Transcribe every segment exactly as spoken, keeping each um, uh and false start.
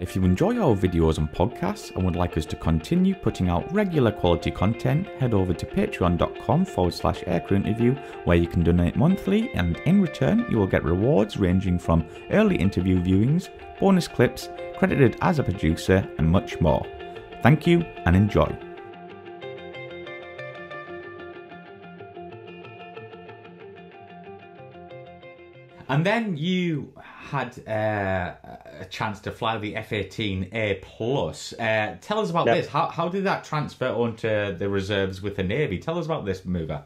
If you enjoy our videos and podcasts and would like us to continue putting out regular quality content, head over to patreon.com forward slash Aircrew Interview, where you can donate monthly, and in return you will get rewards ranging from early interview viewings, bonus clips, credited as a producer, and much more. Thank you and enjoy. And then you had uh, a chance to fly the F eighteen A plus. Uh, tell us about yep. this. How, how did that transfer onto the reserves with the Navy? Tell us about this mover.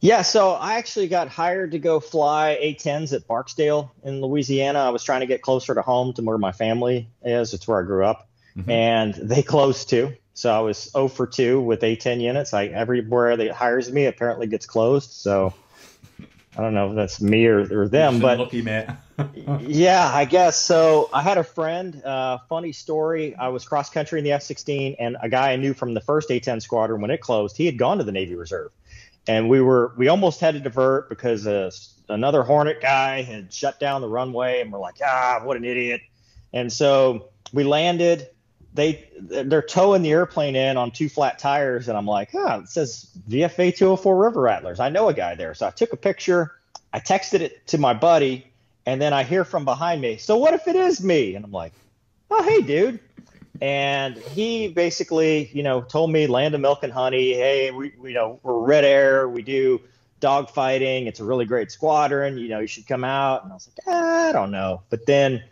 Yeah, so I actually got hired to go fly A tens at Barksdale in Louisiana. I was trying to get closer to home to where my family is. It's where I grew up. Mm-hmm. And they closed too. So I was zero for two with A ten units. I, everywhere that hires me apparently gets closed. So... I don't know if that's me or, or them, but lucky, man. Yeah, I guess. So I had a friend, uh, funny story. I was cross country in the F sixteen, and a guy I knew from the first A ten squadron, when it closed, he had gone to the Navy Reserve, and we were, we almost had to divert because, uh, another Hornet guy had shut down the runway, and we're like, ah, what an idiot. And so we landed, they, they're towing the airplane in on two flat tires. And I'm like, huh, it says V F A two oh four River Rattlers. I know a guy there. So I took a picture. I texted it to my buddy. And then I hear from behind me, so what if it is me? And I'm like, oh, hey, dude. And he basically, you know, told me land of milk and honey. Hey, we, we you know, we're Red Air. We do dogfighting. It's a really great squadron. You know, you should come out. And I was like, ah, I don't know. But then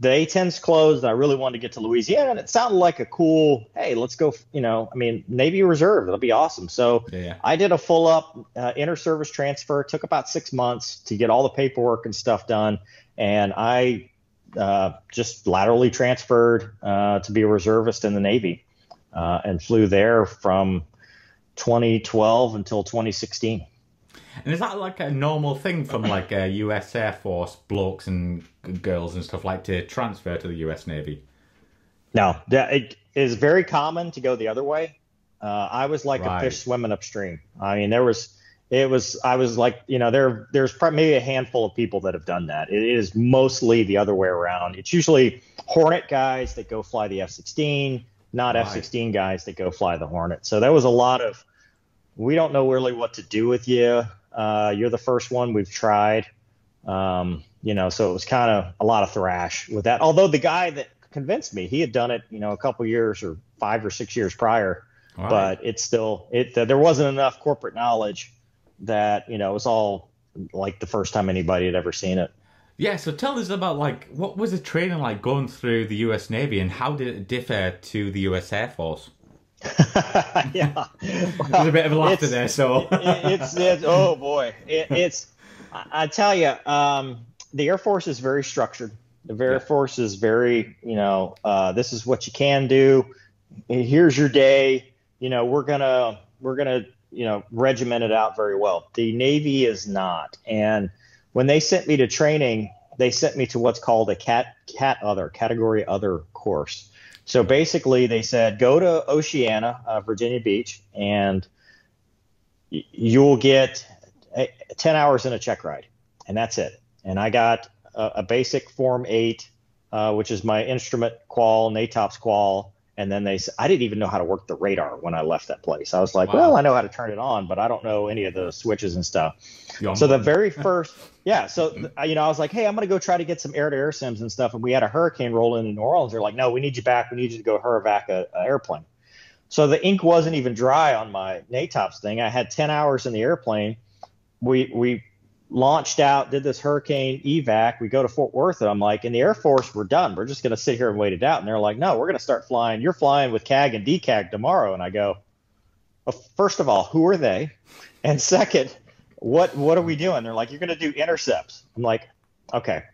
the A tens closed. I really wanted to get to Louisiana, and it sounded like a cool, hey, let's go, you know, I mean, Navy Reserve, it'll be awesome. So yeah, yeah. I did a full up uh, inter-service transfer. It took about six months to get all the paperwork and stuff done. And I uh, just laterally transferred uh, to be a reservist in the Navy uh, and flew there from twenty twelve until twenty sixteen. And is that like a normal thing from like a U S Air Force blokes and girls and stuff like to transfer to the U S Navy? No, it is very common to go the other way. Uh, I was like right. a fish swimming upstream. I mean, there was, it was, I was like, you know, there, there's maybe a handful of people that have done that. It is mostly the other way around. It's usually Hornet guys that go fly the F sixteen, not right. F sixteen guys that go fly the Hornet. So there was a lot of, we don't know really what to do with you. Uh, you're the first one we've tried. Um, you know, so it was kind of a lot of thrash with that. Although the guy that convinced me, he had done it, you know, a couple years or five or six years prior, wow. but it's still, it, uh, there wasn't enough corporate knowledge that, you know, it was all like the first time anybody had ever seen it. Yeah. So tell us about like, what was the training like going through the U S Navy, and how did it differ to the U S Air Force? Yeah, well, there's a bit of laughter there. So it, it's, it's oh boy, it, it's I, I tell you, um, the Air Force is very structured. The Air yeah. Force is very, you know, uh, this is what you can do. Here's your day. You know, we're gonna we're gonna you know regiment it out very well. The Navy is not. And when they sent me to training, they sent me to what's called a cat cat other category other course. So basically they said, go to Oceana, uh, Virginia Beach, and you'll get a, ten hours in a check ride. And that's it. And I got a, a basic Form eight, uh, which is my instrument qual, NATOPS qual. And then they said, I didn't even know how to work the radar when I left that place. I was like, wow. well, I know how to turn it on, but I don't know any of the switches and stuff. Yum. So the very first, yeah. So, you know, I was like, hey, I'm going to go try to get some air to air sims and stuff. And we had a hurricane roll in New Orleans. They're like, no, we need you back. We need you to go hurvac a, a airplane. So the ink wasn't even dry on my NATOPS thing. I had ten hours in the airplane. We, we launched out, did this hurricane evac. We go to Fort Worth, and I'm like, in the Air Force, we're done. We're just going to sit here and wait it out. And they're like, no, we're going to start flying. You're flying with C A G and D C A G tomorrow. And I go, well, first of all, who are they? And second, what what are we doing? They're like, you're going to do intercepts. I'm like, okay.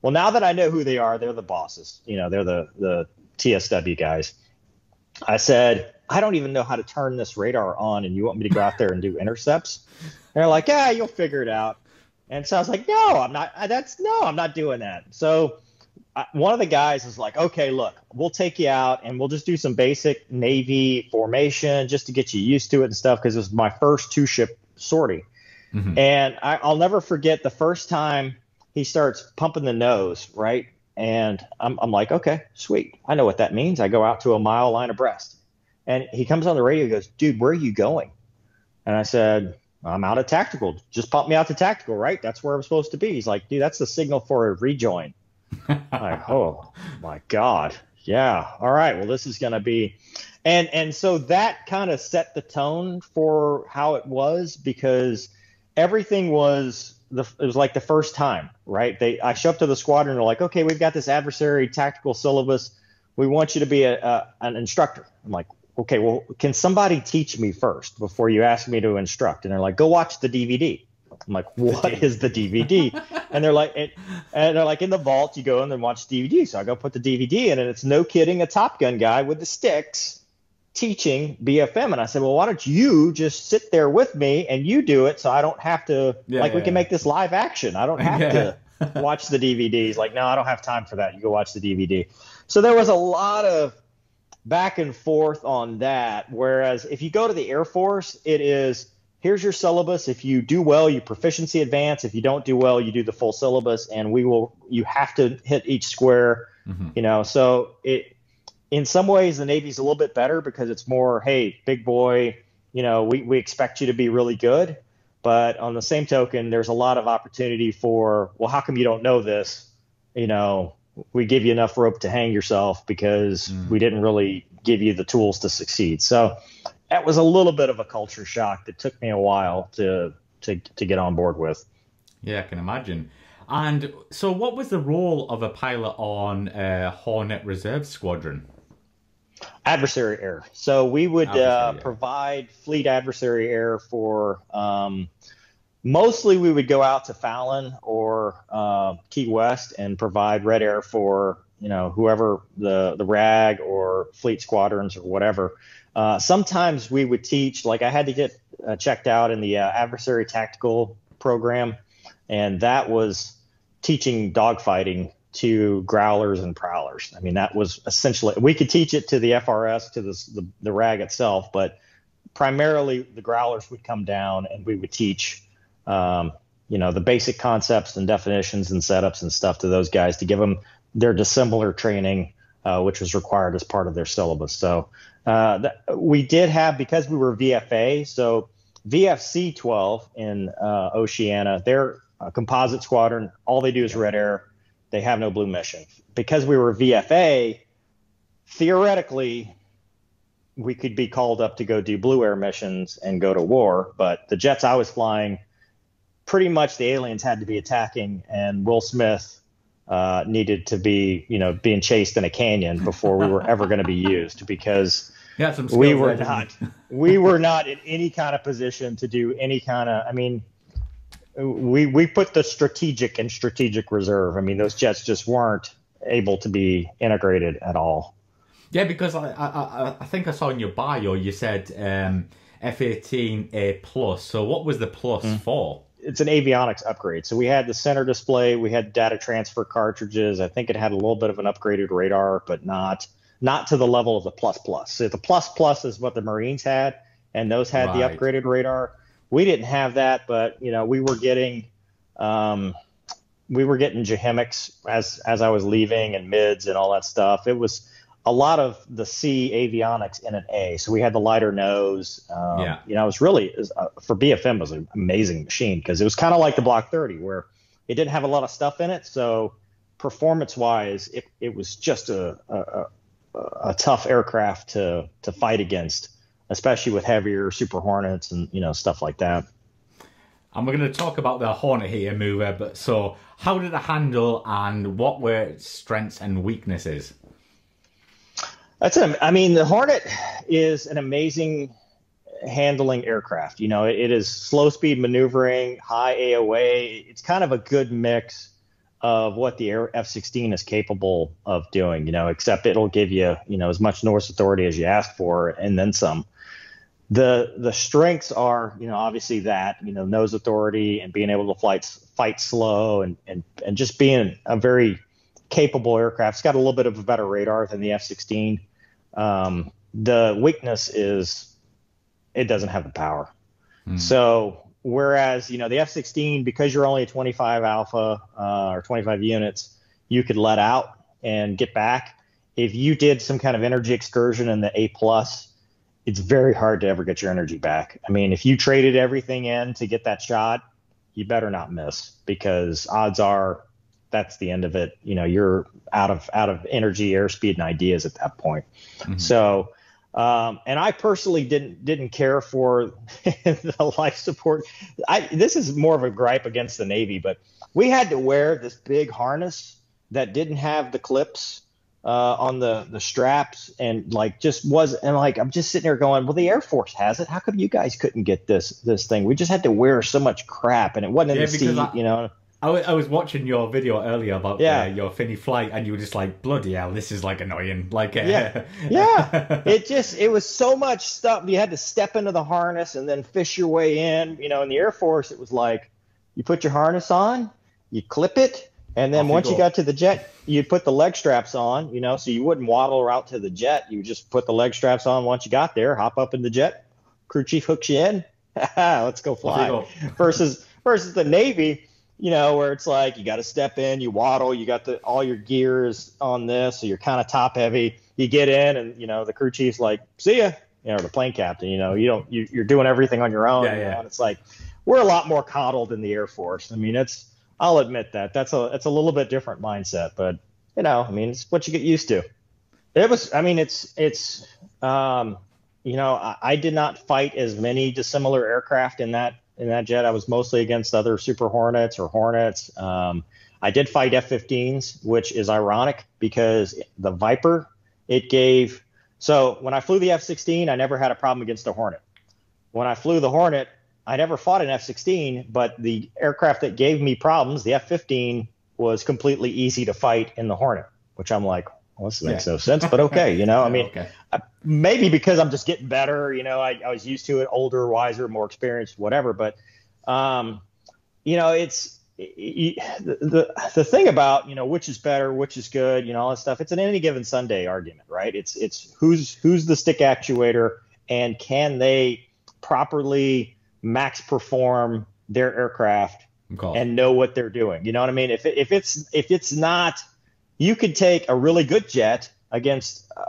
Well, now that I know who they are, they're the bosses. You know, they're the, the T S W guys. I said, I don't even know how to turn this radar on, and you want me to go out there and do intercepts? They're like, yeah, you'll figure it out. And so I was like, no, I'm not. That's no, I'm not doing that. So I, one of the guys is like, OK, look, we'll take you out and we'll just do some basic Navy formation just to get you used to it and stuff, because it was my first two ship sortie. Mm-hmm. And I, I'll never forget the first time he starts pumping the nose. Right. And I'm, I'm like, okay, sweet. I know what that means. I go out to a mile line abreast. And he comes on the radio and goes, dude, where are you going? And I said, I'm out of tactical. Just pump me out to tactical, right? That's where I'm supposed to be. He's like, dude, that's the signal for a rejoin. I'm like, oh, my God. Yeah. All right. Well, this is going to be. And, and so that kind of set the tone for how it was, because everything was the, it was like the first time, right? They, I show up to the squadron. They're like, okay, we've got this adversary tactical syllabus. We want you to be a, a an instructor. I'm like, okay, well, can somebody teach me first before you ask me to instruct? And they're like, go watch the D V D. I'm like, what is the D V D? And they're like, and, and they're like, in the vault, you go and then watch the D V D. So I go put the D V D in, and it's no kidding, a Top Gun guy with the sticks teaching B F M. And I said, well, why don't you just sit there with me and you do it, so I don't have to, yeah, like, yeah, we can yeah. make this live action. I don't have yeah. to watch the D V Ds. Like, no, I don't have time for that. You go watch the D V D. So there was a lot of back and forth on that. Whereas if you go to the Air Force, it is, here's your syllabus. If you do well, you proficiency advance. If you don't do well, you do the full syllabus, and we will, you have to hit each square, mm-hmm. you know? So it, in some ways the Navy's a little bit better because it's more, hey, big boy, you know, we, we expect you to be really good. But on the same token, there's a lot of opportunity for, well, how come you don't know this? You know, we give you enough rope to hang yourself because mm. we didn't really give you the tools to succeed. So that was a little bit of a culture shock that took me a while to, to, to get on board with. Yeah, I can imagine. And so what was the role of a pilot on a Hornet Reserve Squadron? Adversary air. So we would uh, provide fleet adversary air for um, mostly we would go out to Fallon or uh, Key West and provide red air for, you know, whoever the, the RAG or fleet squadrons or whatever. Uh, sometimes we would teach, like I had to get uh, checked out in the uh, adversary tactical program, and that was teaching dogfighting to Growlers and Prowlers. I mean, that was essentially, we could teach it to the F R S, to this, the, the RAG itself, but primarily the Growlers would come down and we would teach, um, you know, the basic concepts and definitions and setups and stuff to those guys to give them their dissimilar training, uh, which was required as part of their syllabus. So uh, that, we did have, because we were V F A, so V F C twelve in uh, Oceana, they're a composite squadron. All they do is red air. They have no blue mission. Because we were V F A, theoretically, we could be called up to go do blue air missions and go to war. But the jets I was flying, pretty much the aliens had to be attacking, and Will Smith uh, needed to be, you know, being chased in a canyon before we were ever going to be used, because yeah, some we were not, we were not in any kind of position to do any kind of, I mean, we we put the strategic and strategic reserve. I mean, those jets just weren't able to be integrated at all. Yeah, because I I, I think I saw in your bio you said um, F eighteen A plus. So what was the plus mm. for? It's an avionics upgrade. So we had the center display, we had data transfer cartridges. I think it had a little bit of an upgraded radar, but not not to the level of the plus plus. So the plus plus is what the Marines had, and those had right. the upgraded radar. We didn't have that, but you know, we were getting, um, we were getting J HMICS as as I was leaving, and MIDS and all that stuff. It was a lot of the C avionics in an A. So we had the lighter nose. Um, yeah. You know, it was really it was, uh, for B F M it was an amazing machine, because it was kind of like the Block thirty, where it didn't have a lot of stuff in it. So performance wise, it it was just a a, a tough aircraft to to fight against, especially with heavier Super Hornets and, you know, stuff like that. And we're going to talk about the Hornet here, mover, but so how did it handle and what were its strengths and weaknesses? That's it. I mean, the Hornet is an amazing handling aircraft. You know, it, it is slow speed maneuvering, high A O A. It's kind of a good mix of what the F sixteen is capable of doing, you know, except it'll give you, you know, as much Norse authority as you ask for and then some. The the strengths are, you know, obviously that, you know, nose authority and being able to fight, fight slow and, and, and just being a very capable aircraft. It's got a little bit of a better radar than the F sixteen. Um, the weakness is it doesn't have the power. Mm. So whereas, you know, the F sixteen, because you're only a twenty-five alpha uh, or twenty-five units, you could let out and get back. If you did some kind of energy excursion in the A plus, it's very hard to ever get your energy back. I mean, if you traded everything in to get that shot, you better not miss, because odds are that's the end of it. You know, you're out of out of energy, airspeed, and ideas at that point. Mm-hmm. So, um, and I personally didn't didn't care for the life support. I this is more of a gripe against the Navy, but we had to wear this big harness that didn't have the clips uh, on the the straps, and like just was and like I'm just sitting there going, well, the Air Force has it. How come you guys couldn't get this this thing? We just had to wear so much crap, and it wasn't yeah, in the seat, I- you know. I was watching your video earlier about yeah. uh, your Finny flight, and you were just like, bloody hell, this is like annoying. Like, uh, yeah, yeah. It just, it was so much stuff. You had to step into the harness and then fish your way in. You know, in the Air Force, it was like, you put your harness on, you clip it, and then Off once you, go. you got to the jet, you'd put the leg straps on, you know, so you wouldn't waddle out to the jet. You just put the leg straps on once you got there, hop up in the jet, crew chief hooks you in. Let's go fly. Go. versus Versus the Navy, you know, where it's like you got to step in, you waddle, you got the all your gears on this, so you're kind of top heavy. You get in, and you know the crew chief's like, "See ya," you know, the plane captain. You know, you don't, you, you're doing everything on your own. Yeah, you know? yeah. And it's like we're a lot more coddled in the Air Force. I mean, it's I'll admit that that's a it's a little bit different mindset, but you know, I mean, it's what you get used to. It was, I mean, it's it's, um, you know, I, I did not fight as many dissimilar aircraft in that. In that jet, I was mostly against other Super Hornets or Hornets. Um, I did fight F fifteens, which is ironic because the Viper, it gave. So when I flew the F sixteen, I never had a problem against a Hornet. When I flew the Hornet, I never fought an F sixteen, but the aircraft that gave me problems, the F fifteen, was completely easy to fight in the Hornet, which I'm like, well, this makes yeah. no sense, but okay, you know, yeah, I mean, okay. I, maybe because I'm just getting better, you know, I, I was used to it, older, wiser, more experienced, whatever. But, um, you know, it's it, it, the the thing about, you know, which is better, which is good, you know, all that stuff. It's an any given Sunday argument, right? It's it's who's who's the stick actuator, and can they properly max perform their aircraft and know what they're doing? You know what I mean? If it, if it's if it's not you could take a really good jet against uh,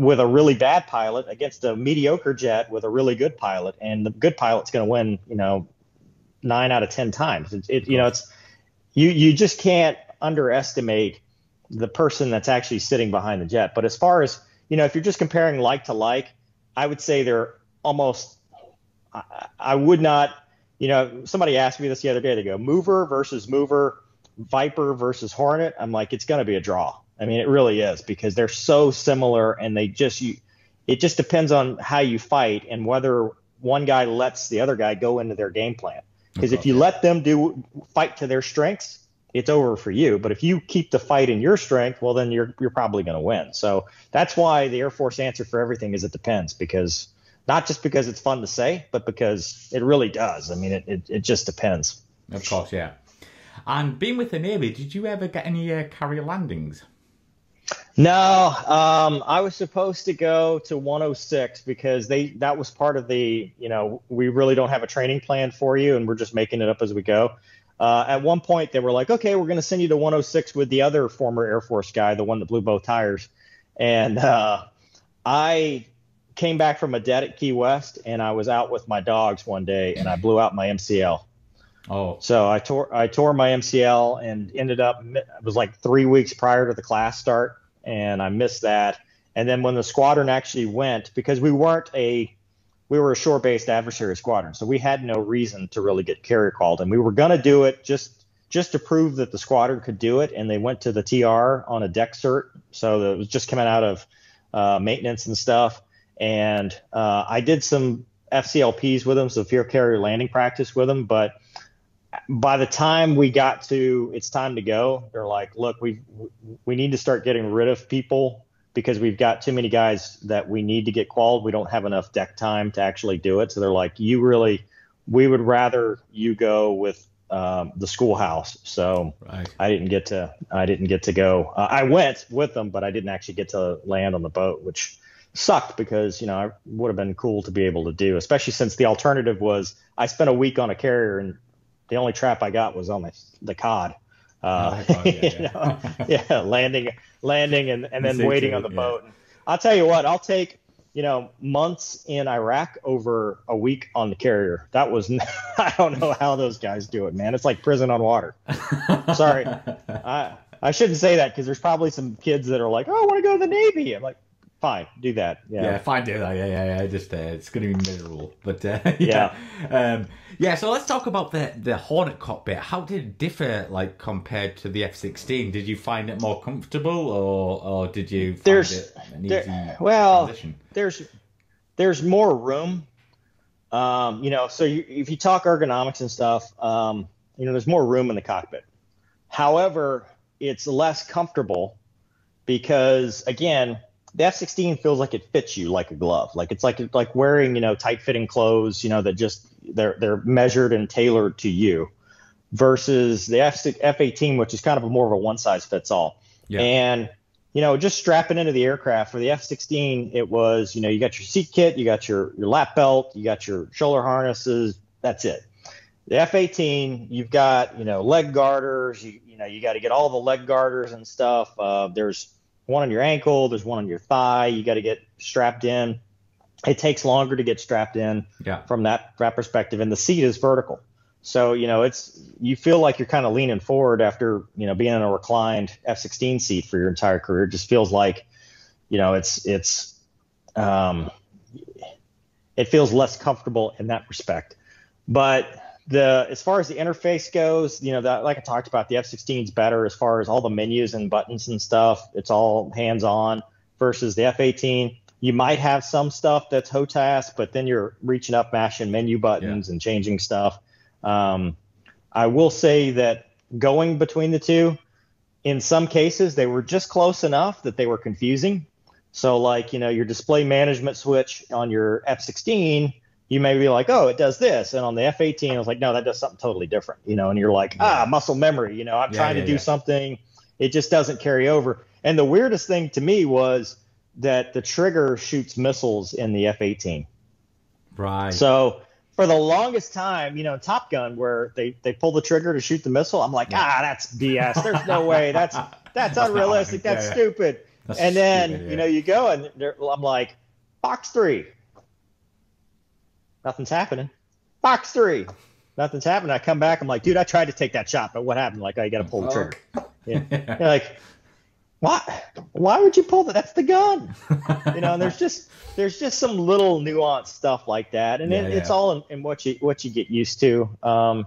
with a really bad pilot against a mediocre jet with a really good pilot, and the good pilot's going to win, you know, nine out of ten times. It, it, you know, it's you you just can't underestimate the person that's actually sitting behind the jet. But as far as, you know, if you're just comparing like to like, I would say they're almost I, I would not. You know, somebody asked me this the other day. They go, mover versus mover, Viper versus Hornet. I'm like, it's going to be a draw. I mean, it really is, because they're so similar, and they just you, it just depends on how you fight and whether one guy lets the other guy go into their game plan. Because if you let them do fight to their strengths, it's over for you. But if you keep the fight in your strength, well, then you're you're probably going to win. So that's why the Air Force answer for everything is it depends, because not just because it's fun to say, but because it really does. I mean, it it, it just depends. Of course, yeah. And being with the Navy, did you ever get any uh, carrier landings? No, um, I was supposed to go to one oh six because they that was part of the, you know, we really don't have a training plan for you, and we're just making it up as we go. Uh, at one point, they were like, okay, we're going to send you to one oh six with the other former Air Force guy, the one that blew both tires. And uh, I came back from a dead at Key West, and I was out with my dogs one day, and I blew out my M C L. Oh, so I tore I tore my M C L and ended up, it was like three weeks prior to the class start, and I missed that. And then when the squadron actually went, because we weren't a we were a shore based adversary squadron, so we had no reason to really get carrier called, and we were going to do it just just to prove that the squadron could do it. And they went to the T R on a deck cert, so it was just coming out of uh, maintenance and stuff. And uh, I did some F C L Ps with them, so field carrier landing practice with them, but by the time we got to it's time to go, they're like, look, we we need to start getting rid of people because we've got too many guys that we need to get qualified. We don't have enough deck time to actually do it. So they're like, you really, we would rather you go with um, the schoolhouse. So right. I didn't get to I didn't get to go. Uh, I went with them, but I didn't actually get to land on the boat, which sucked because, you know, it would have been cool to be able to do, especially since the alternative was I spent a week on a carrier, and the only trap I got was on the, the C O D. Uh, oh, yeah, you know, yeah, landing, landing, and, and then waiting on the yeah. boat. I'll tell you what, I'll take, you know, months in Iraq over a week on the carrier. That was, I don't know how those guys do it, man. It's like prison on water. Sorry. I, I shouldn't say that because there's probably some kids that are like, oh, I want to go to the Navy. I'm like, fine, do that. Yeah, yeah fine, do that. Yeah, yeah, yeah. Just, uh, it's going to be miserable. But, uh, yeah. Yeah. Um, yeah, so let's talk about the, the Hornet cockpit. How did it differ, like, compared to the F sixteen? Did you find it more comfortable, or, or did you find there's, it an easy there, well, transition? There's, there's more room. Um, you know, so you, if you talk ergonomics and stuff, um, you know, there's more room in the cockpit. However, it's less comfortable because, again, the F sixteen feels like it fits you like a glove. Like it's like it's like wearing, you know, tight fitting clothes, you know, that just they're they're measured and tailored to you versus the F eighteen, which is kind of a more of a one size fits all. Yeah. And, you know, just strapping into the aircraft for the F sixteen, it was, you know, you got your seat kit, you got your, your lap belt, you got your shoulder harnesses. That's it. The F eighteen, you've got, you know, leg garters, you, you know, you got to get all the leg garters and stuff. Uh, there's one on your ankle, there's one on your thigh. You got to get strapped in. It takes longer to get strapped in yeah. from that, that perspective. And the seat is vertical. So, you know, it's, you feel like you're kind of leaning forward after, you know, being in a reclined F sixteen seat for your entire career. It just feels like, you know, it's, it's, um, it feels less comfortable in that respect. But the, as far as the interface goes, you know, that, like I talked about, the F sixteen is better as far as all the menus and buttons and stuff. It's all hands on versus the F eighteen. You might have some stuff that's HOTAS, but then you're reaching up, mashing menu buttons yeah. and changing stuff. Um, I will say that going between the two, in some cases, they were just close enough that they were confusing. So like, you know, your display management switch on your F sixteen, you may be like, oh, it does this. And on the F eighteen, I was like, no, that does something totally different. You know, and you're like, ah, muscle memory. You know, I'm yeah, trying yeah, to do yeah. something. It just doesn't carry over. And the weirdest thing to me was that the trigger shoots missiles in the F eighteen. Right. So for the longest time, you know, Top Gun, where they, they pull the trigger to shoot the missile, I'm like, yeah. ah, that's B S. There's no way. That's that's unrealistic. That's yeah, stupid. That's and then, stupid, yeah. you know, you go and I'm like, box three. Nothing's happening. Box three. Nothing's happening. I come back. I'm like, dude, I tried to take that shot, but what happened? Like, I got to pull the trigger. Yeah. You're like, what? Why would you pull that? That's the gun. You know, and there's just there's just some little nuanced stuff like that, and yeah, it, yeah. it's all in, in what you what you get used to. Um,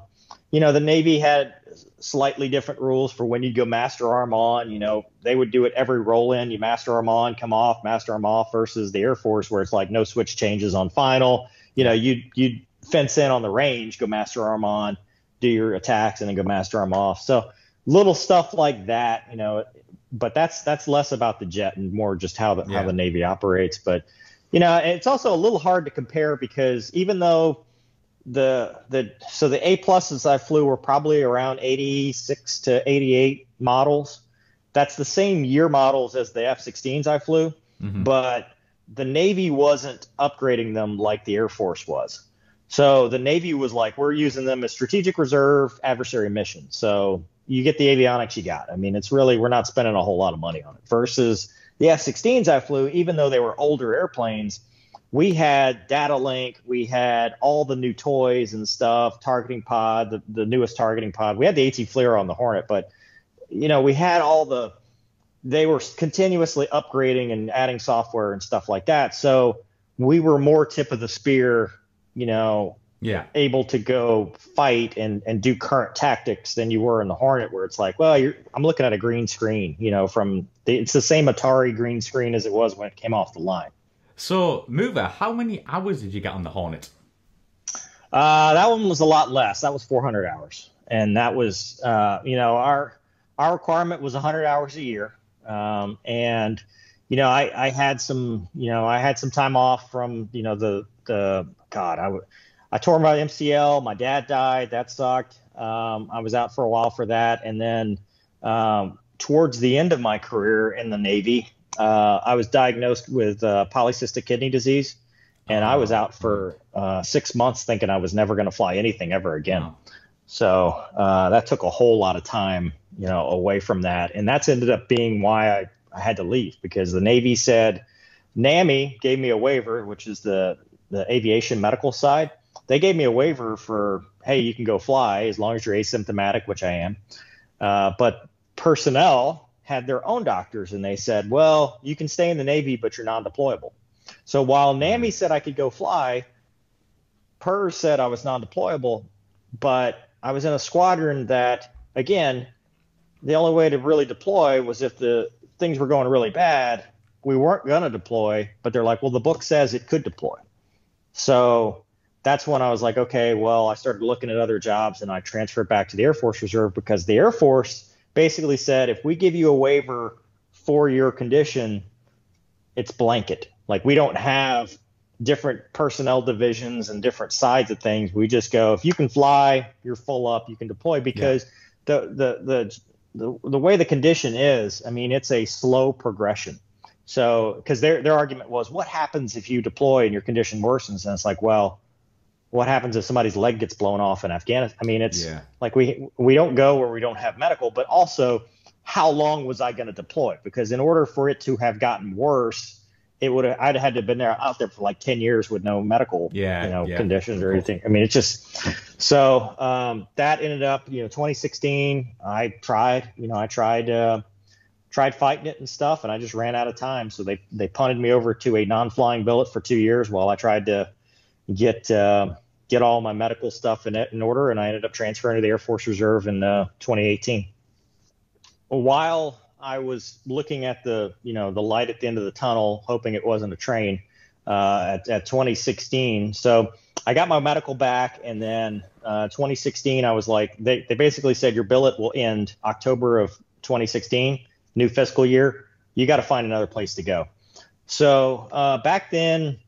you know, the Navy had slightly different rules for when you go master arm on. You know, they would do it every roll in. You master arm on, come off, master arm off. Versus the Air Force, where it's like no switch changes on final. You know, you'd, you'd fence in on the range, go master arm on, do your attacks, and then go master arm off. So little stuff like that, you know, but that's that's less about the jet and more just how the, yeah. how the Navy operates. But, you know, it's also a little hard to compare because even though the the so the A-pluses I flew were probably around eighty-six to eighty-eight models. That's the same year models as the F sixteens I flew, mm-hmm. but the Navy wasn't upgrading them like the Air Force was. So the Navy was like, we're using them as strategic reserve adversary missions. So you get the avionics you got. I mean, it's really, we're not spending a whole lot of money on it. Versus the F sixteens I flew, even though they were older airplanes, we had data link. We had all the new toys and stuff, targeting pod, the, the newest targeting pod. We had the AT FLIR on the Hornet, but, you know, we had all the, they were continuously upgrading and adding software and stuff like that. So we were more tip of the spear, you know, yeah, able to go fight and, and do current tactics than you were in the Hornet, where it's like, well, you're, I'm looking at a green screen, you know, from the, it's the same Atari green screen as it was when it came off the line. So Mover, how many hours did you get on the Hornet? Uh, that one was a lot less. That was four hundred hours. And that was, uh, you know, our, our requirement was one hundred hours a year. Um, and, you know, I, I had some, you know, I had some time off from, you know, the, the, God, I, I tore my M C L, my dad died, that sucked. Um, I was out for a while for that. And then, um, towards the end of my career in the Navy, uh, I was diagnosed with, uh, polycystic kidney disease, and oh. I was out for, uh, six months thinking I was never going to fly anything ever again. Oh. So, uh, that took a whole lot of time, you know, away from that. And that's ended up being why I, I had to leave, because the Navy said, NAMI gave me a waiver, which is the, the aviation medical side. They gave me a waiver for, hey, you can go fly as long as you're asymptomatic, which I am. Uh, but personnel had their own doctors, and they said, well, you can stay in the Navy, but you're non-deployable. So while NAMI said I could go fly, P E R S said I was non-deployable, but I was in a squadron that, again, the only way to really deploy was if the things were going really bad. We weren't going to deploy, but they're like, well, the book says it could deploy. So that's when I was like, okay, well, I started looking at other jobs, and I transferred back to the Air Force Reserve, because the Air Force basically said, if we give you a waiver for your condition, it's blanket. Like, we don't have different personnel divisions and different sides of things. We just go, if you can fly, you're full up, you can deploy, because yeah. the, the, the, the, the way the condition is, I mean, it's a slow progression. So, because their, their argument was, what happens if you deploy and your condition worsens? And it's like, well, what happens if somebody's leg gets blown off in Afghanistan? I mean, it's yeah. like we we don't go where we don't have medical, but also how long was I going to deploy? Because in order for it to have gotten worse, it would have, I'd had to have been there out there for like ten years with no medical yeah, you know, yeah. conditions or anything. I mean, it's just, so um, that ended up, you know, twenty sixteen, I tried, you know, I tried, uh, tried fighting it and stuff, and I just ran out of time. So they, they punted me over to a non-flying billet for two years while I tried to get uh, get all my medical stuff in it in order, and I ended up transferring to the Air Force Reserve in uh, twenty eighteen. While I was looking at the, you know, the light at the end of the tunnel, hoping it wasn't a train, uh, at, at twenty sixteen. So I got my medical back, and then uh, twenty sixteen, I was like, they, they basically said your billet will end October of twenty sixteen, new fiscal year. You got to find another place to go. So uh, back then,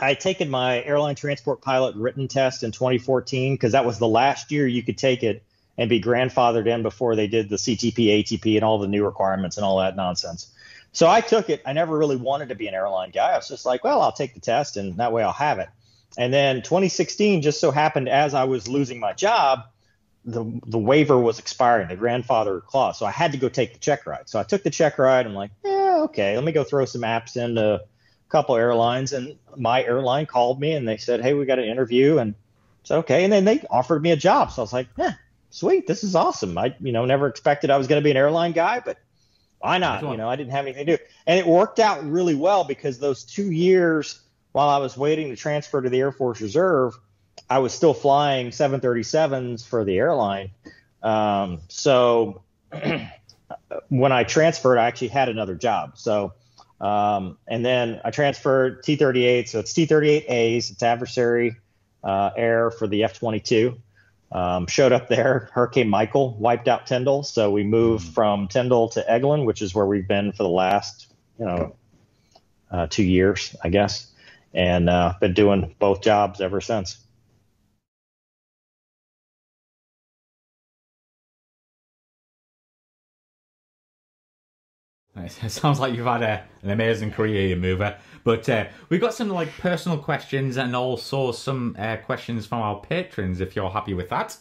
I had taken my airline transport pilot written test in twenty fourteen, because that was the last year you could take it and be grandfathered in before they did the C T P, A T P, and all the new requirements and all that nonsense. So I took it. I never really wanted to be an airline guy. I was just like, well, I'll take the test, and that way I'll have it. And then twenty sixteen just so happened, as I was losing my job, the the waiver was expiring, the grandfather clause. So I had to go take the check ride. So I took the check ride. I'm like, yeah, okay, let me go throw some apps into a couple airlines. And my airline called me, and they said, hey, we got an interview. And I said, okay. And then they offered me a job. So I was like, yeah. Sweet, this is awesome. I, you know, never expected I was going to be an airline guy, but why not? You know, I didn't have anything to do. And it worked out really well, because those two years while I was waiting to transfer to the Air Force Reserve, I was still flying seven thirty-sevens for the airline. Um, so when I transferred, I actually had another job. So, um, and then I transferred T thirty-eight. So it's T thirty-eight A's, it's adversary uh, air for the F twenty-two. Um, showed up there. Hurricane Michael wiped out Tyndall. So we moved mm. from Tyndall to Eglin, which is where we've been for the last, you know, uh, two years, I guess. And uh, been doing both jobs ever since. Nice. It sounds like you've had a, an amazing career, you mover. But uh, we've got some like personal questions, and also some uh, questions from our patrons, if you're happy with that.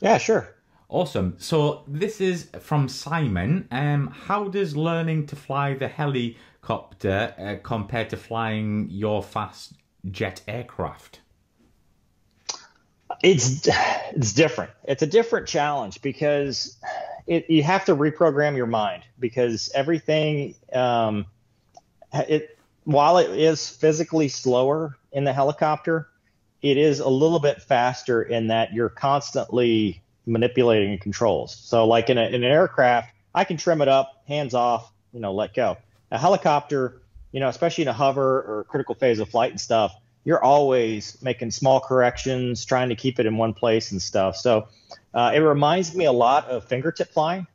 Yeah, sure. Awesome. So this is from Simon. Um, how does learning to fly the helicopter uh, compare to flying your fast jet aircraft? It's, it's different. It's a different challenge, because it, you have to reprogram your mind, because everything, um, it, while it is physically slower in the helicopter, it is a little bit faster in that you're constantly manipulating controls. So like in, a, in an aircraft, I can trim it up, hands off, you know, let go. A helicopter, you know, especially in a hover or critical phase of flight and stuff, you're always making small corrections, trying to keep it in one place and stuff. So uh, it reminds me a lot of fingertip flying,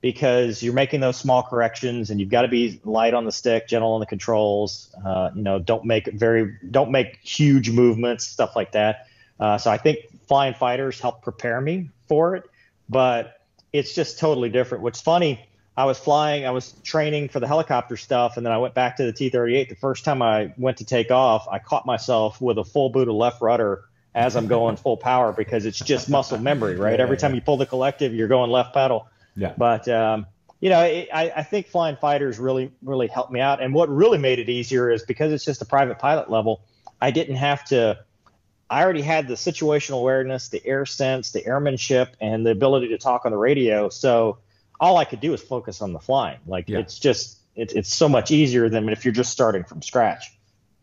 because you're making those small corrections, and you've got to be light on the stick, gentle on the controls. Uh, you know, don't make very, don't make huge movements, stuff like that. Uh, so I think flying fighters helped prepare me for it, but it's just totally different. What's funny, I was flying, I was training for the helicopter stuff, and then I went back to the T thirty-eight. The first time I went to take off, I caught myself with a full boot of left rudder as I'm going full power, because it's just muscle memory, right? Yeah, Every yeah. time you pull the collective, you're going left pedal. Yeah. But, um, you know, it, I, I think flying fighters really, really helped me out. And what really made it easier is because it's just a private pilot level, I didn't have to – I already had the situational awareness, the air sense, the airmanship, and the ability to talk on the radio. So all I could do is focus on the flying. Like, yeah. it's just it, – it's so much easier than if you're just starting from scratch.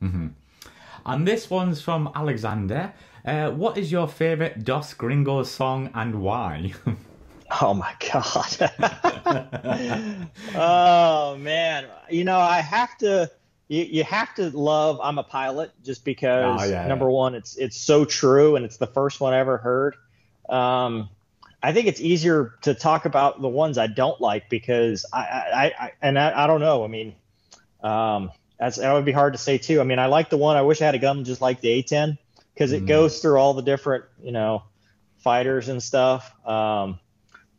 Mm-hmm. And this one's from Alexander. Uh, what is your favorite Dos Gringos song and why? Oh, my God. Oh, man. You know, I have to you, you have to love I'm a Pilot just because, oh, yeah, number yeah. one, it's it's so true. And it's the first one I ever heard. Um, I think it's easier to talk about the ones I don't like because I, I, I and I, I don't know. I mean, um, that's, that would be hard to say, too. I mean, I like the one I wish I had a gun just like the A ten because it mm. goes through all the different, you know, fighters and stuff. Um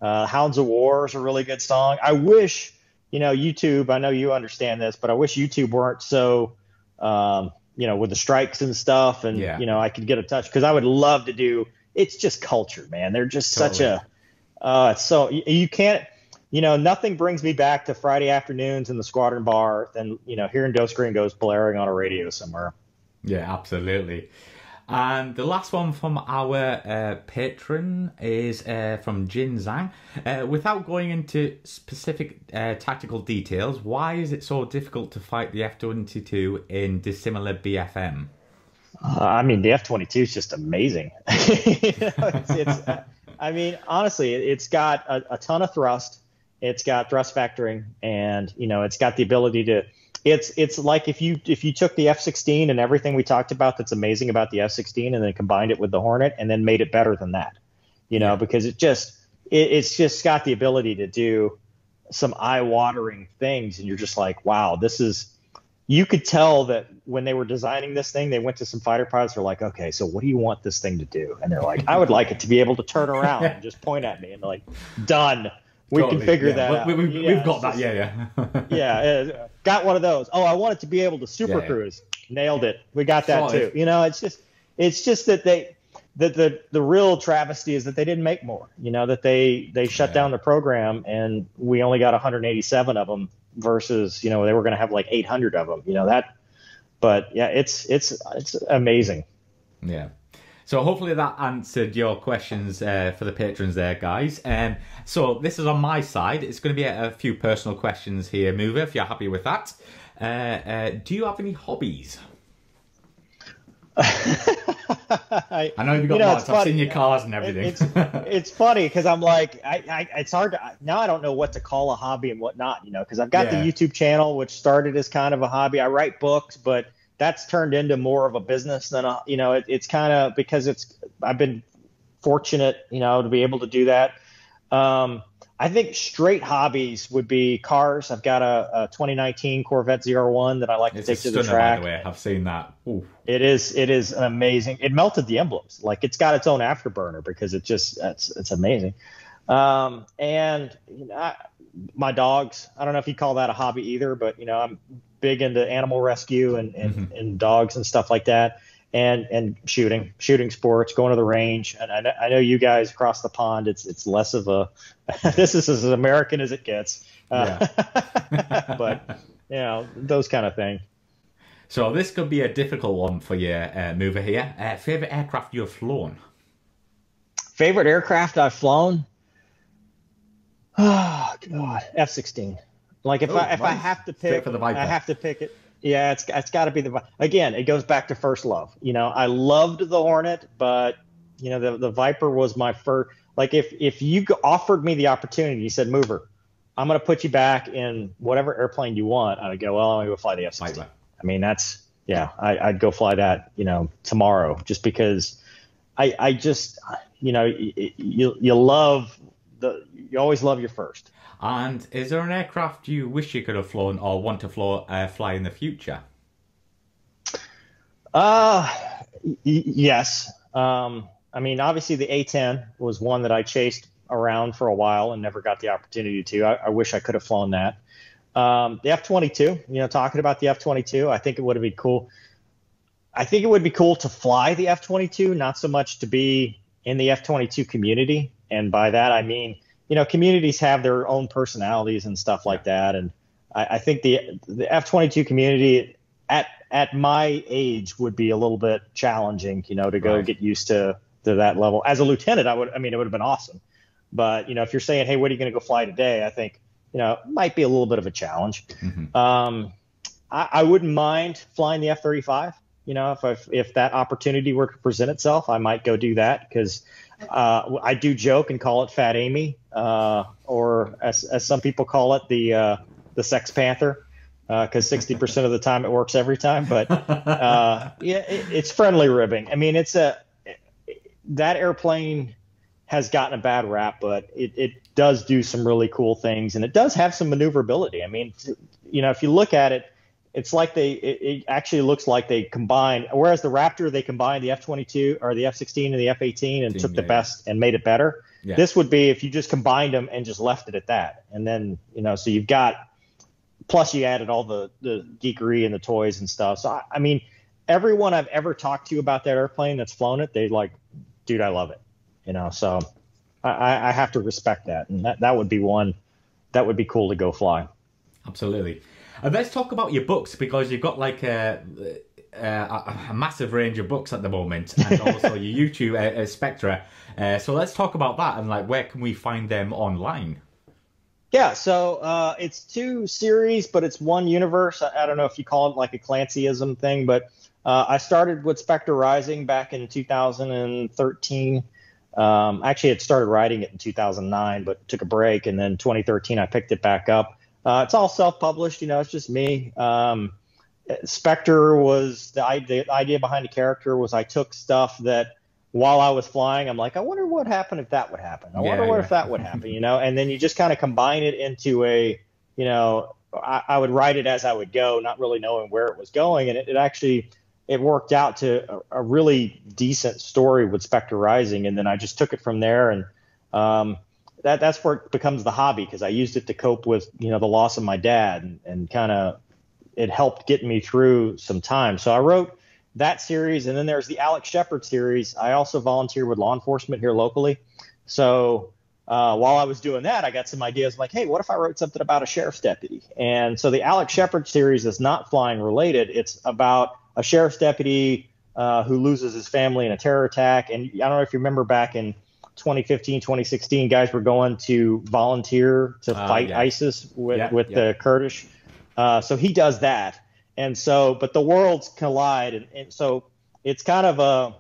Uh, Hounds of War is a really good song. I wish, you know, YouTube, I know you understand this, but I wish YouTube weren't so, um, you know, with the strikes and stuff and, yeah. you know, I could get a touch because I would love to do, it's just culture, man. They're just totally. such a, uh, so you, you can't, you know, nothing brings me back to Friday afternoons in the squadron bar than, you know, hearing Dos Gringos blaring on a radio somewhere. Yeah, absolutely. And the last one from our uh, patron is uh, from Jin Zhang. Uh, without going into specific uh, tactical details, why is it so difficult to fight the F twenty-two in dissimilar B F M? Uh, I mean, the F twenty-two is just amazing. you know, it's, it's, I mean, honestly, it's got a, a ton of thrust. It's got thrust vectoring, and you know, it's got the ability to. It's it's like if you if you took the F sixteen and everything we talked about that's amazing about the F sixteen and then combined it with the Hornet and then made it better than that, you know, yeah. because it just it, it's just got the ability to do some eye-watering things. And you're just like, wow, this is you could tell that when they were designing this thing, they went to some fighter pilots. They're like, OK, so what do you want this thing to do? And they're like, I would like it to be able to turn around and just point at me. And they're like, done. We totally, can figure yeah. that out. We, we, yeah, we've got that, yeah, yeah. yeah, got one of those. Oh, I wanted to be able to super yeah, yeah. cruise. Nailed it. We got that totally. too. You know, it's just, it's just that they, that the the real travesty is that they didn't make more. You know, that they they shut yeah. down the program and we only got one hundred eighty-seven of them versus you know they were going to have like eight hundred of them. You know that, but yeah, it's it's it's amazing. Yeah. So hopefully that answered your questions uh, for the patrons there, guys. Um, so this is on my side. It's going to be a, a few personal questions here, Mover, if you're happy with that. Uh, uh, do you have any hobbies? I, I know you've got you know, lots. I've funny. seen your cars and everything. It, it's, it's funny because I'm like, I, I, it's hard to, now I don't know what to call a hobby and what not, you know, because I've got yeah. the YouTube channel, which started as kind of a hobby. I write books, but... that's turned into more of a business than a, you know, it, it's kind of because it's, I've been fortunate, you know, to be able to do that. Um, I think straight hobbies would be cars. I've got a, a twenty nineteen Corvette Z R one that I like it's to take to the track. By the way. I've seen that. Ooh. It is, it is amazing. It melted the emblems. Like it's got its own afterburner because it just, it's, it's amazing. Um, and you know, I, my dogs, I don't know if you call that a hobby either, but you know, I'm big into animal rescue and, and, mm-hmm. and dogs and stuff like that. And, and shooting, shooting sports, going to the range. And I, I know you guys across the pond, it's, it's less of a, this is as American as it gets, uh, yeah. but you know, those kind of things. So this could be a difficult one for you, uh, Mover here. Uh, favorite aircraft you've flown? Favorite aircraft I've flown? Oh God, F sixteen. Like if oh, I if nice. I have to pick, I have to pick it. Yeah, it's it's got to be the again. It goes back to first love. You know, I loved the Hornet, but you know the the Viper was my first. Like if if you offered me the opportunity, you said, "Mover, I'm going to put you back in whatever airplane you want." I'd go, "Well, I'm going to go fly the F sixteen." Viper. I mean, that's yeah. I, I'd go fly that. You know, tomorrow, just because I I just you know you you love the you always love your first. And is there an aircraft you wish you could have flown or want to fly, uh, fly in the future? Uh, yes. Um, I mean, obviously the A ten was one that I chased around for a while and never got the opportunity to. I, I wish I could have flown that. Um, the F twenty-two, you know, talking about the F twenty-two, I think it would have been cool. I think it would be cool to fly the F twenty-two, not so much to be in the F twenty-two community. And by that, I mean... you know, communities have their own personalities and stuff like that. And I, I think the the F twenty-two community at at my age would be a little bit challenging, you know, to go right. get used to to that level. As a lieutenant, I would, I mean, it would have been awesome. But, you know, if you're saying, hey, what are you going to go fly today? I think, you know, it might be a little bit of a challenge. Mm-hmm. Um, I, I wouldn't mind flying the F thirty-five. You know, if, if if that opportunity were to present itself, I might go do that, because uh, I do joke and call it Fat Amy, uh, or as, as some people call it, the uh, the Sex Panther, because sixty percent of the time it works every time. But uh, yeah, it, it's friendly ribbing. I mean, it's a that airplane has gotten a bad rap, but it it does do some really cool things, and it does have some maneuverability. I mean, you know, if you look at it. It's like they, it, it actually looks like they combined, whereas the Raptor, they combined the F twenty-two or the F sixteen and the F eighteen and took the best and made it better. Yeah. This would be if you just combined them and just left it at that. And then, you know, so you've got, plus you added all the, the geekery and the toys and stuff. So, I, I mean, everyone I've ever talked to about that airplane that's flown it, they like, dude, I love it. You know, so I, I have to respect that. And that, that would be one, that would be cool to go fly. Absolutely. And let's talk about your books, because you've got like a, a, a massive range of books at the moment, and also your YouTube uh, Spectre. Uh, so let's talk about that, and like where can we find them online? Yeah, so uh, it's two series, but it's one universe. I, I don't know if you call it like a Clancyism thing, but uh, I started with Spectre Rising back in two thousand thirteen. Um, actually, I had started writing it in two thousand nine, but took a break, and then twenty thirteen I picked it back up. Uh, it's all self-published, you know, it's just me. Um, Spectre was, the idea, the idea behind the character was I took stuff that while I was flying, I'm like, I wonder what happened if that would happen. I yeah, wonder what yeah. if that would happen, you know, and then you just kind of combine it into a, you know, I, I would write it as I would go, not really knowing where it was going. And it, it actually, it worked out to a, a really decent story with Spectre Rising. And then I just took it from there, and um, That, that's where it becomes the hobby, because I used it to cope with, you know, the loss of my dad, and, and kind of it helped get me through some time. So I wrote that series, and then there's the Alex Shepard series. I also volunteer with law enforcement here locally. So uh, while I was doing that, I got some ideas like, hey, what if I wrote something about a sheriff's deputy? And so the Alex Shepard series is not flying related. It's about a sheriff's deputy uh, who loses his family in a terror attack. And I don't know if you remember back in twenty fifteen, twenty sixteen, guys were going to volunteer to uh, fight yeah. ISIS with, yeah, with yeah. the Kurdish. Uh, so he does that. And so, but the worlds collide. And, and so it's kind of a,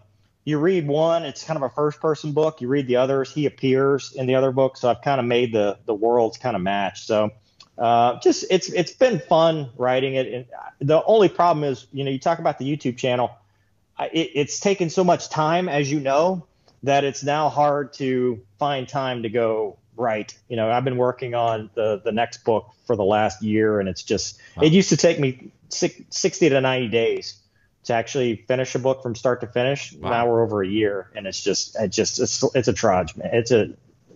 you read one, it's kind of a first person book. You read the others, he appears in the other book. So I've kind of made the, the worlds kind of match. So uh, just, it's, it's been fun writing it. And the only problem is, you know, you talk about the YouTube channel. It, it's taken so much time, as you know, that it's now hard to find time to go write. You know, I've been working on the, the next book for the last year, and it's just, wow. It used to take me sixty to ninety days to actually finish a book from start to finish. Wow. Now we're over a year, and it's just, it just it's, it's a trudge, man. It's a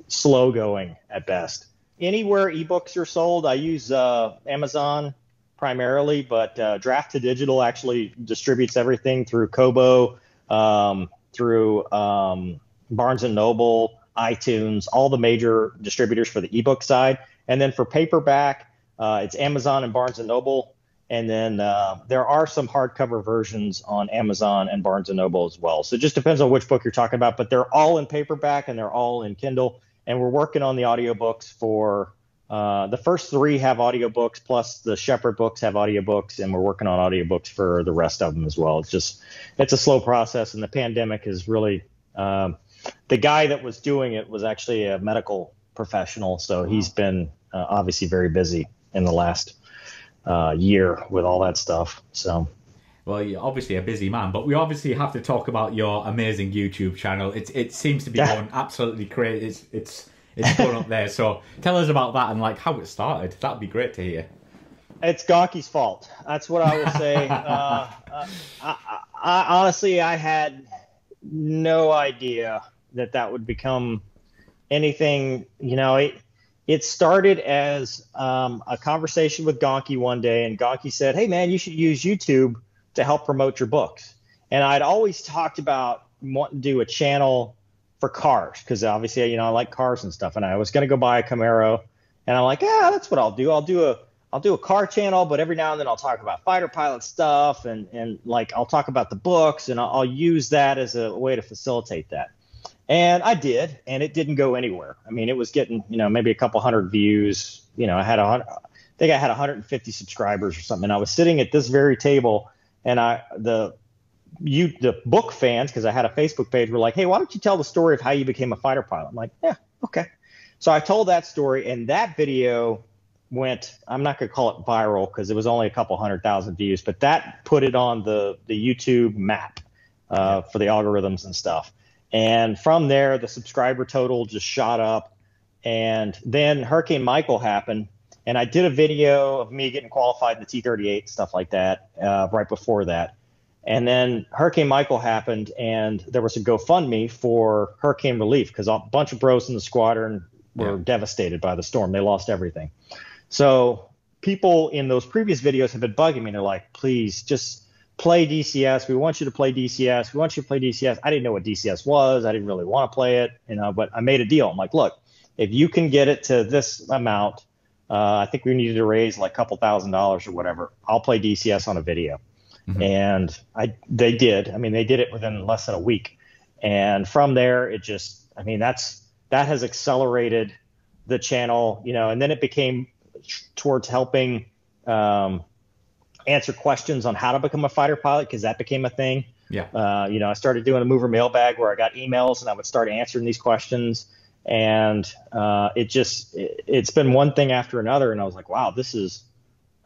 slow going at best. Anywhere ebooks are sold, I use uh, Amazon primarily, but uh, Draft to Digital actually distributes everything through Kobo, um, through um, Barnes and Noble, iTunes, all the major distributors for the ebook side. And then for paperback, uh, it's Amazon and Barnes and Noble. And then uh, there are some hardcover versions on Amazon and Barnes and Noble as well. So it just depends on which book you're talking about, but they're all in paperback and they're all in Kindle. And we're working on the audiobooks for, uh, the first three have audiobooks, plus the Shepard books have audiobooks, and we're working on audiobooks for the rest of them as well. It's just, it's a slow process, and the pandemic is really, um, the guy that was doing it was actually a medical professional, so he's been uh, obviously very busy in the last uh, year with all that stuff, so... Well, you're obviously a busy man, but we obviously have to talk about your amazing YouTube channel. It, it seems to be yeah. going absolutely crazy. It's... it's... It's going up there. So tell us about that and like how it started. That'd be great to hear. It's Gonky's fault. That's what I will say. uh, uh, I, I, honestly, I had no idea that that would become anything. You know, it it started as um, a conversation with Gonky one day, and Gonky said, "Hey, man, you should use YouTube to help promote your books." And I'd always talked about wanting to do a channel for cars, because obviously, you know, I like cars and stuff, and I was going to go buy a Camaro, and I'm like, yeah, that's what I'll do. I'll do a I'll do a car channel, but every now and then I'll talk about fighter pilot stuff, and, and like I'll talk about the books, and I'll, I'll use that as a way to facilitate that. And I did, and it didn't go anywhere. I mean, it was getting, you know, maybe a couple hundred views. You know, I had a hundred, I think I had one hundred fifty subscribers or something. And I was sitting at this very table, and I the you the book fans, because I had a Facebook page, were like, hey, why don't you tell the story of how you became a fighter pilot? I'm like, yeah, okay. So I told that story, and that video went, I'm not going to call it viral because it was only a couple hundred thousand views, but that put it on the, the YouTube map uh, for the algorithms and stuff. And from there, the subscriber total just shot up. And then Hurricane Michael happened, and I did a video of me getting qualified in the T thirty-eight, stuff like that, uh, right before that. And then Hurricane Michael happened, and there was a GoFundMe for hurricane relief because a bunch of bros in the squadron were yeah. devastated by the storm. They lost everything. So people in those previous videos have been bugging me. They're like, please just play D C S. We want you to play D C S. We want you to play D C S. I didn't know what D C S was. I didn't really want to play it, you know, but I made a deal. I'm like, look, if you can get it to this amount, uh, I think we needed to raise like a couple thousand dollars or whatever. I'll play D C S on a video. Mm-hmm. And I, they did. I mean, they did it within less than a week. And from there, it just, I mean, that's, that has accelerated the channel, you know, and then it became towards helping um, answer questions on how to become a fighter pilot, because that became a thing. Yeah. Uh, you know, I started doing a mover mailbag where I got emails and I would start answering these questions. And uh, it just, it, it's been one thing after another. And I was like, wow, this is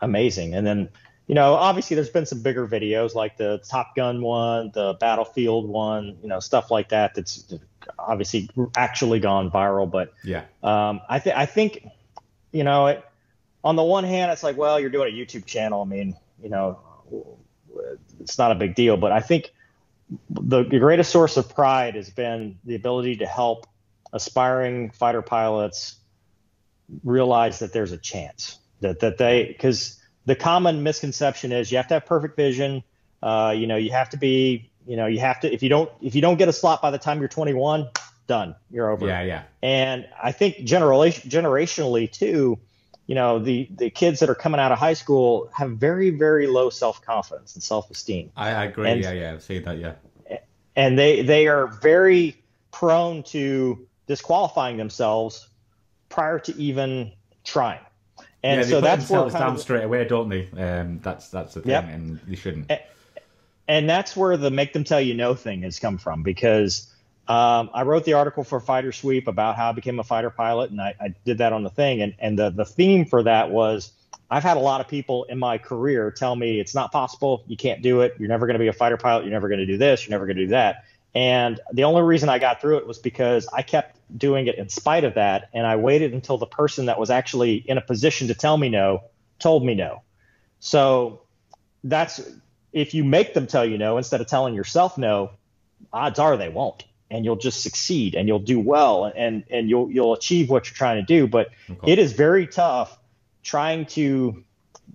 amazing. And then, you know, obviously there's been some bigger videos like the Top Gun one, the Battlefield one, you know, stuff like that. That's obviously actually gone viral. But yeah, um, I, th I think, you know, it, on the one hand, it's like, well, you're doing a YouTube channel. I mean, you know, it's not a big deal. But I think the greatest source of pride has been the ability to help aspiring fighter pilots realize that there's a chance that, that they, because the common misconception is you have to have perfect vision. Uh, you know, you have to be, you know, you have to, if you don't, if you don't get a slot by the time you're twenty-one, done, you're over. Yeah, yeah. And I think generation, generationally too, you know, the, the kids that are coming out of high school have very, very low self-confidence and self-esteem. I, I agree. And, yeah, yeah. I've seen that, yeah. And they, they are very prone to disqualifying themselves prior to even trying. And yeah, so that's where down of, straight away, don't they? Um, that's, that's the thing, yep. And they shouldn't. And, and that's where the make them tell you no thing has come from, because Um, I wrote the article for Fighter Sweep about how I became a fighter pilot, and I, I did that on the thing. And, and the, the theme for that was, I've had a lot of people in my career tell me it's not possible, you can't do it, you're never going to be a fighter pilot, you're never going to do this, you're never going to do that. And the only reason I got through it was because I kept doing it in spite of that, and I waited until the person that was actually in a position to tell me no told me no. So that's, if you make them tell you no instead of telling yourself no, odds are they won't. And you'll just succeed, and you'll do well, and and you'll you'll achieve what you're trying to do. But okay. It is very tough trying to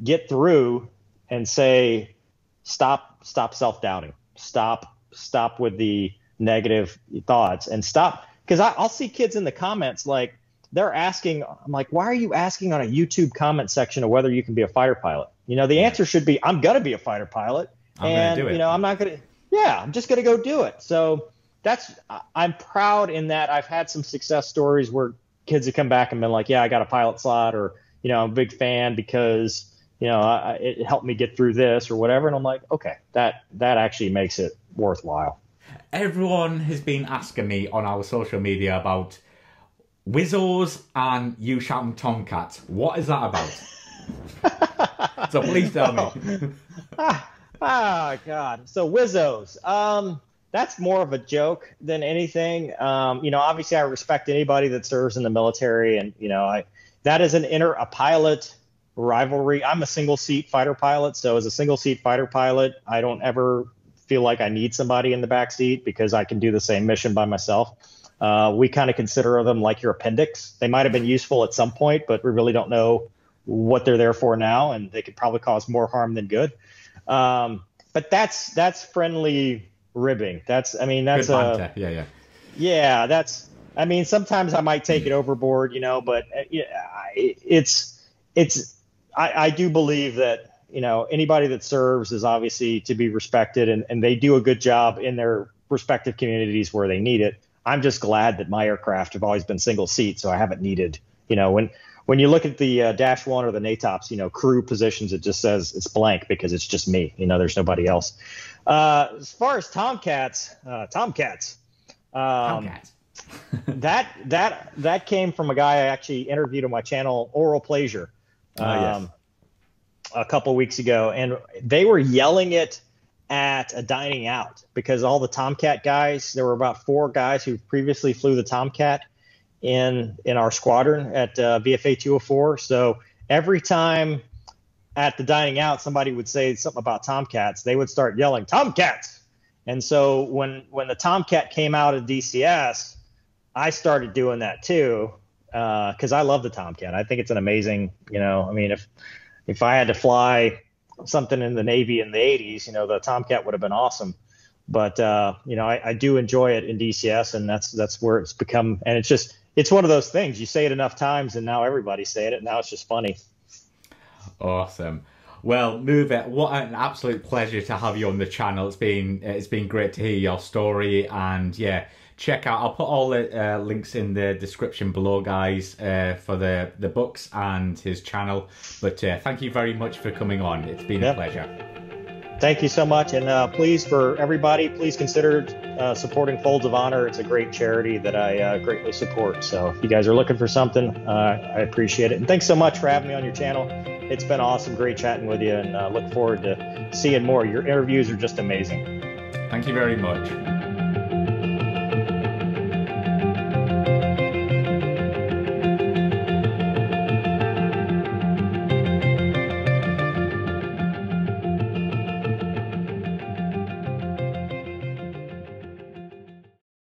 get through and say, stop, stop self-doubting, stop, stop with the negative thoughts, and stop, because I'll see kids in the comments like they're asking, I'm like, why are you asking on a YouTube comment section of whether you can be a fighter pilot? You know, the answer should be, I'm gonna be a fighter pilot, I'm and gonna do it. You know, I'm not gonna, yeah, I'm just gonna go do it. So. That's, I'm proud in that I've had some success stories where kids have come back and been like, yeah, I got a pilot slot, or, you know, I'm a big fan because, you know, I, it helped me get through this or whatever. And I'm like, okay, that, that actually makes it worthwhile. Everyone has been asking me on our social media about Wizzles and you shouting Tomcat. What is that about? So please tell oh. me. ah, ah, God. So Wizzos. Um... That's more of a joke than anything. Um, you know, obviously I respect anybody that serves in the military, and, you know, I, that is an inner, a pilot rivalry. I'm a single seat fighter pilot. So as a single seat fighter pilot, I don't ever feel like I need somebody in the back seat because I can do the same mission by myself. Uh, we kind of consider them like your appendix. They might've been useful at some point, but we really don't know what they're there for now. And they could probably cause more harm than good. Um, but that's, that's friendly ribbing. That's, I mean, that's a, yeah, yeah. Yeah, that's, I mean, sometimes I might take it overboard, you know, but it's, it's, I, I do believe that, you know, anybody that serves is obviously to be respected, and, and they do a good job in their respective communities where they need it. I'm just glad that my aircraft have always been single seat, so I haven't needed, you know, when, when you look at the uh, dash one or the NATOPS, you know, crew positions, it just says it's blank because it's just me, you know, there's nobody else. Uh, as far as Tomcats, uh, Tomcats, um, Tomcats. that, that, that came from a guy I actually interviewed on my channel, Oral Pleasure, um, oh, yes. a couple weeks ago. And they were yelling it at a dining out because all the Tomcat guys, there were about four guys who previously flew the Tomcat in, in our squadron at uh, V F A two oh four. So every time at the dining out, somebody would say something about Tomcats, they would start yelling Tomcats. And so when, when the Tomcat came out of D C S, I started doing that too. Uh, cause I love the Tomcat. I think it's an amazing, you know, I mean, if, if I had to fly something in the Navy in the eighties, you know, the Tomcat would have been awesome. But, uh, you know, I, I do enjoy it in D C S, and that's, that's where it's become. And it's just, it's one of those things, you say it enough times and now everybody's saying it. And now it's just funny. Awesome. Well, Muvit, what an absolute pleasure to have you on the channel. It's been, it's been great to hear your story, and yeah, check out, I'll put all the uh, links in the description below, guys, uh, for the, the books and his channel. But uh, thank you very much for coming on. It's been yep. a pleasure. Thank you so much. And uh, please, for everybody, please consider uh, supporting Folds of Honor. It's a great charity that I uh, greatly support. So if you guys are looking for something, uh, I appreciate it. And thanks so much for having me on your channel. It's been awesome. Great chatting with you, and uh, look forward to seeing more. Your interviews are just amazing. Thank you very much.